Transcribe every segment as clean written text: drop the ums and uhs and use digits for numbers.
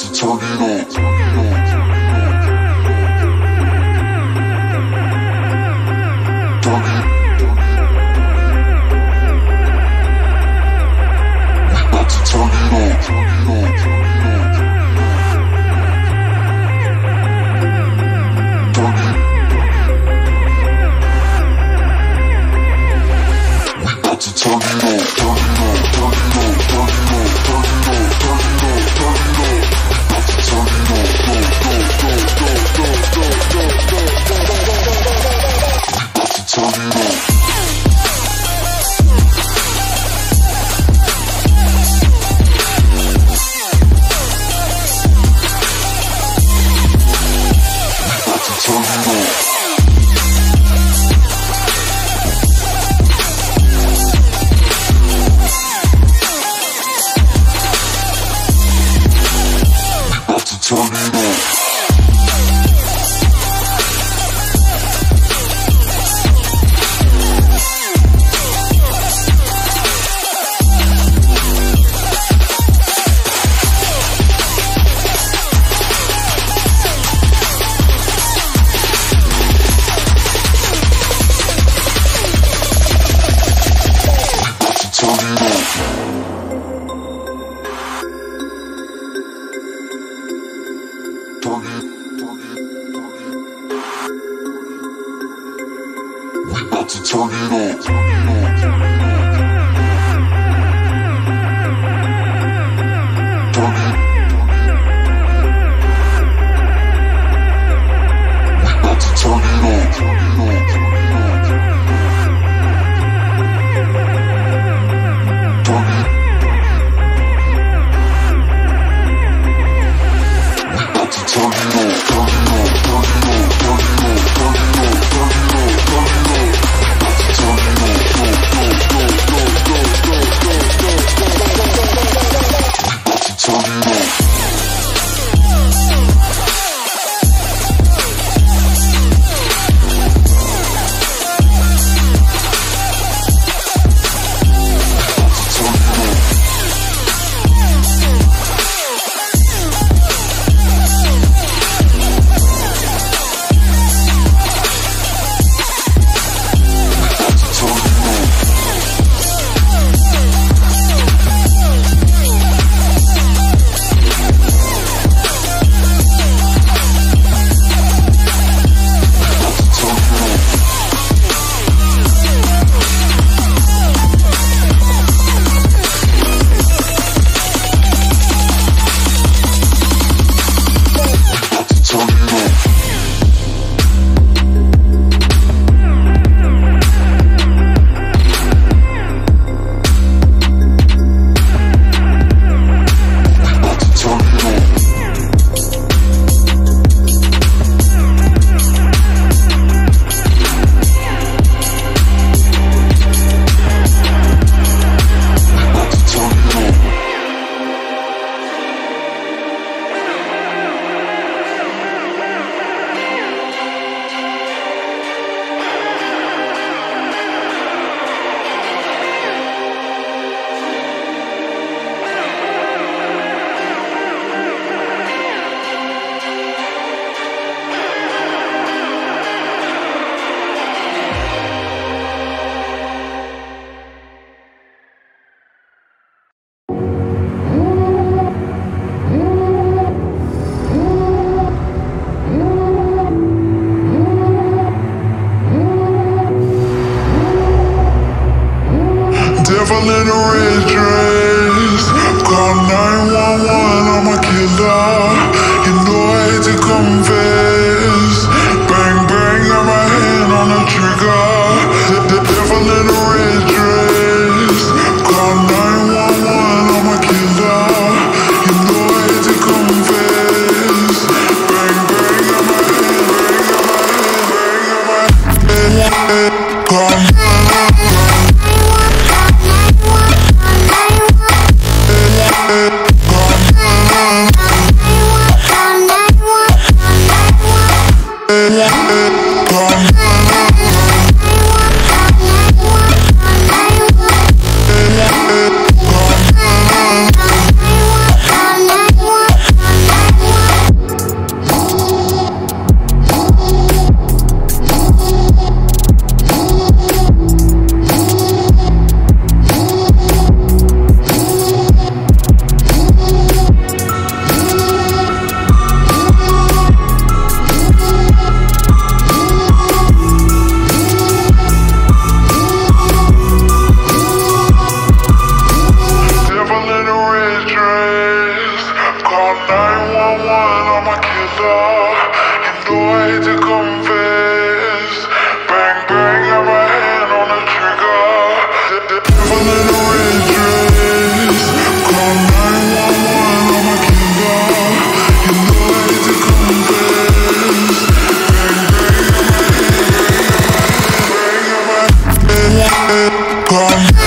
about to turn it on. wanna make you love, you know I hate to confess. Bang bang, got my hand on the trigger. The devil in a red dress. Call 911, I'ma kill you. You know I hate to confess. Bang bang, got my hand, bang bang, got my.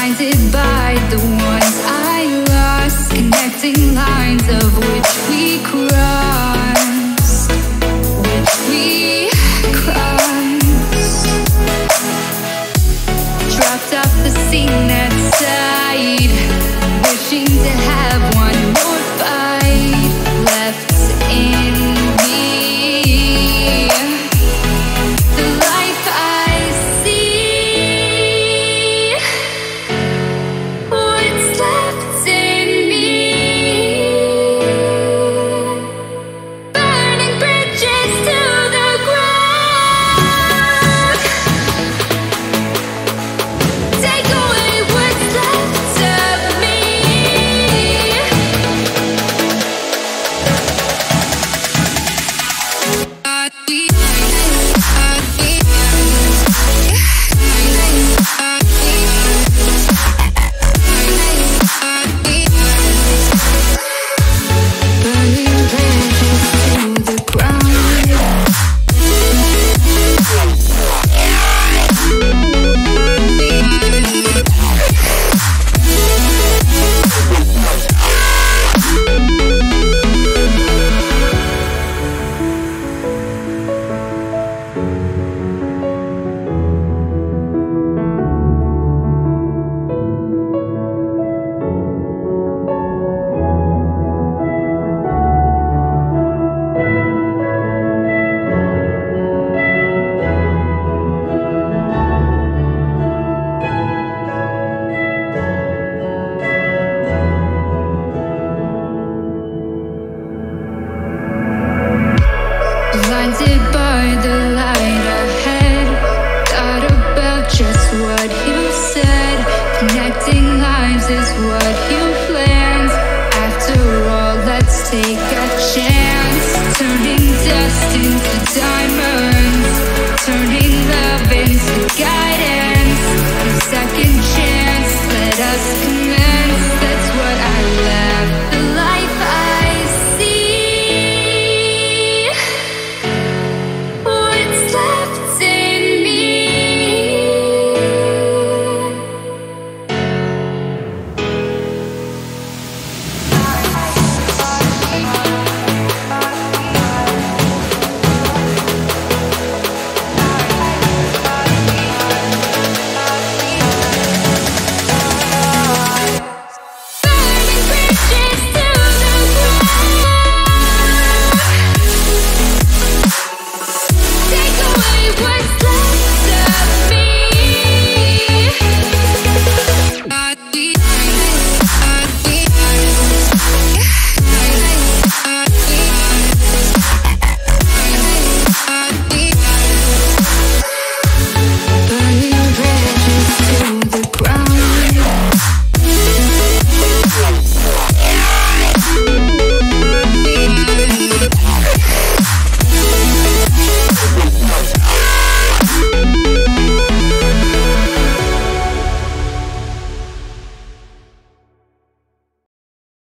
blinded by the ones I lost, connecting lines of which we crossed.